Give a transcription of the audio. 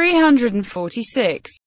346.